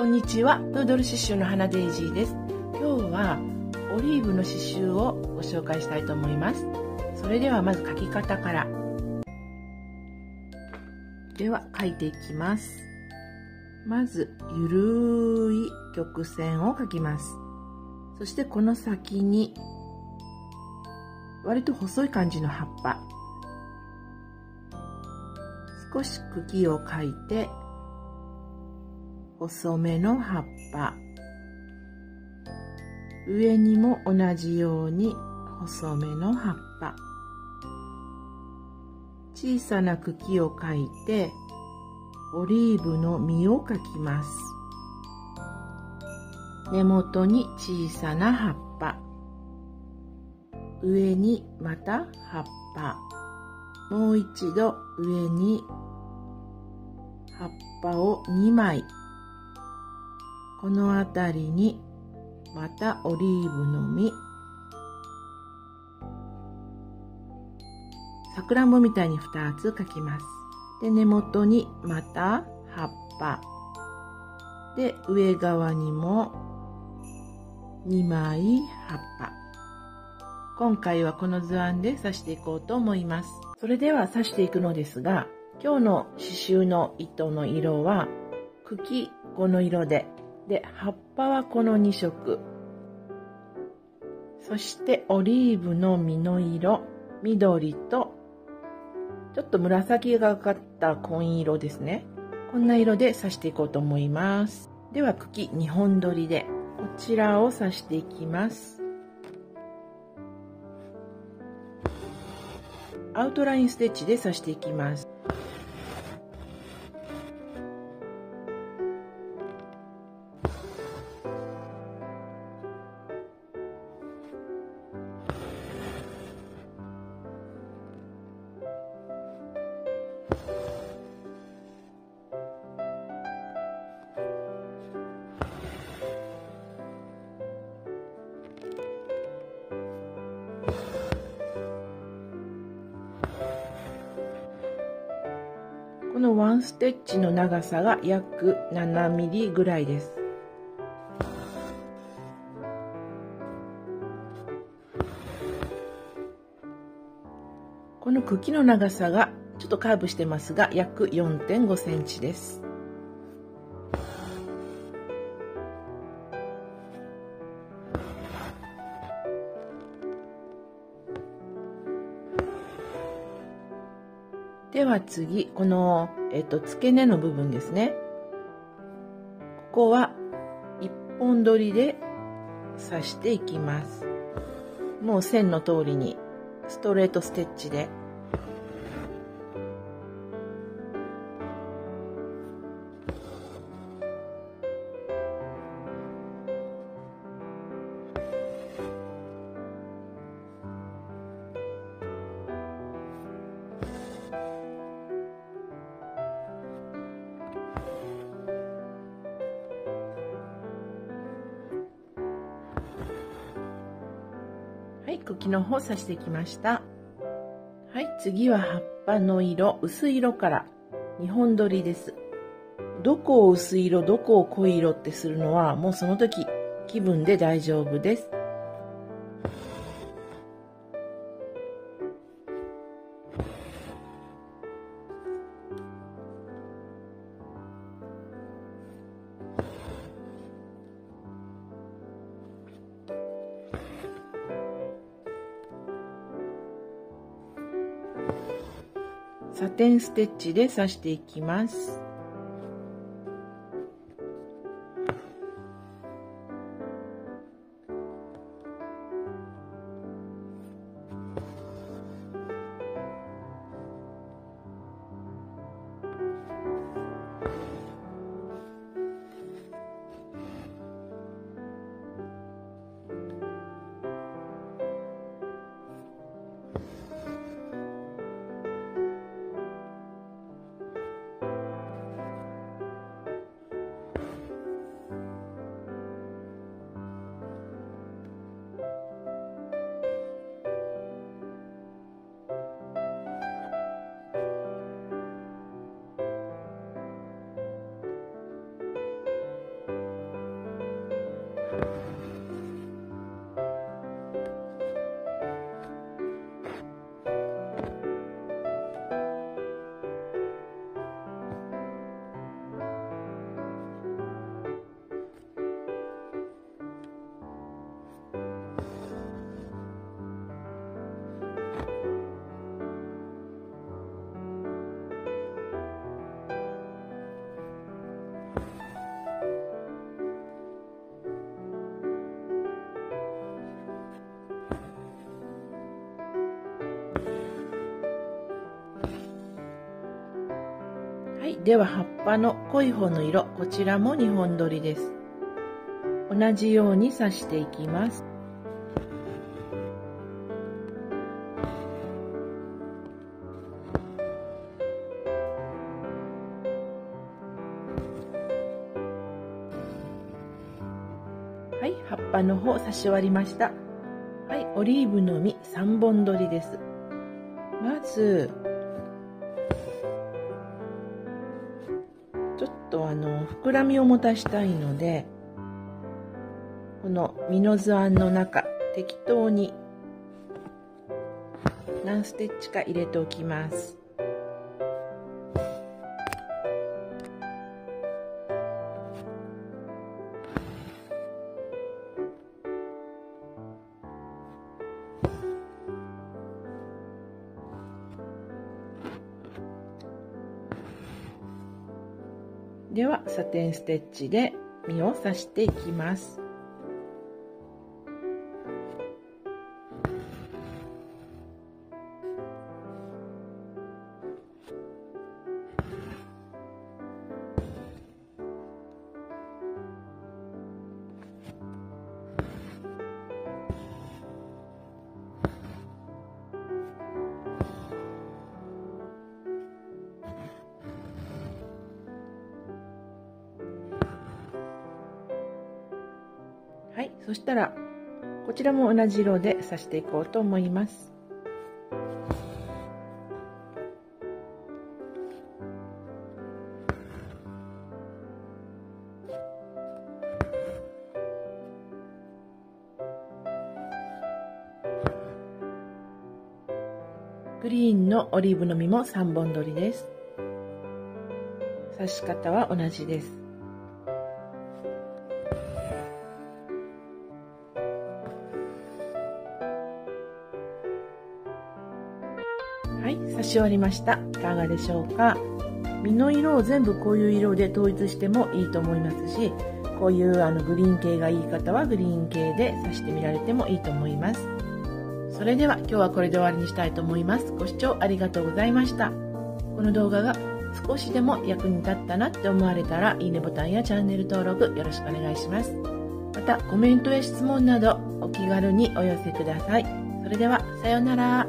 こんにちは、ヌードル刺繍の花デイジーです。今日はオリーブの刺繍をご紹介したいと思います。それではまず描き方から。では描いていきます。まずゆるい曲線を描きます。そしてこの先に割と細い感じの葉っぱ、少し茎を描いて細めの葉っぱ、上にも同じように細めの葉っぱ、小さな茎を描いてオリーブの実を描きます。根元に小さな葉っぱ、上にまた葉っぱ、もう一度上に葉っぱを2枚、この辺りにまたオリーブの実、さくらんぼみたいに2つ描きます。で、根元にまた葉っぱで、上側にも2枚葉っぱ。今回はこの図案で刺していこうと思います。それでは刺していくのですが、今日の刺繍の糸の色は茎この色で葉っぱはこの2色、そしてオリーブの実の色緑とちょっと紫がかった紺色ですね。こんな色で刺していこうと思います。では茎2本取りでこちらを刺していきます。アウトラインステッチで刺していきます。このワンステッチの長さが約7ミリぐらいです。この茎の長さがちょっとカーブしてますが、約 4.5 センチです。では次、この、付け根の部分ですね。ここは1本取りで刺していきます。もう線の通りにストレートステッチで。はい、茎の方刺してきました。はい、次は葉っぱの色、薄い色から2本取りです。どこを薄い色、どこを濃い色ってするのはもうその時気分で大丈夫です。サテンステッチで刺していきます。では葉っぱの濃い方の色、こちらも2本取りです。同じように刺していきます。はい、葉っぱの方刺し終わりました。はい、オリーブの実3本取りです。まずちょっと膨らみを持たしたいので、この実の図案の中、適当に何ステッチか入れておきます。ではサテンステッチで実を刺していきます。はい、そしたらこちらも同じ色で刺していこうと思います。グリーンのオリーブの実も3本取りです。刺し方は同じです。はい、刺し終わりました。いかがでしょうか。実の色を全部こういう色で統一してもいいと思いますし、こういうグリーン系がいい方はグリーン系で刺してみられてもいいと思います。それでは今日はこれで終わりにしたいと思います。ご視聴ありがとうございました。この動画が少しでも役に立ったなって思われたら、いいねボタンやチャンネル登録よろしくお願いします。またコメントや質問などお気軽にお寄せください。それではさようなら。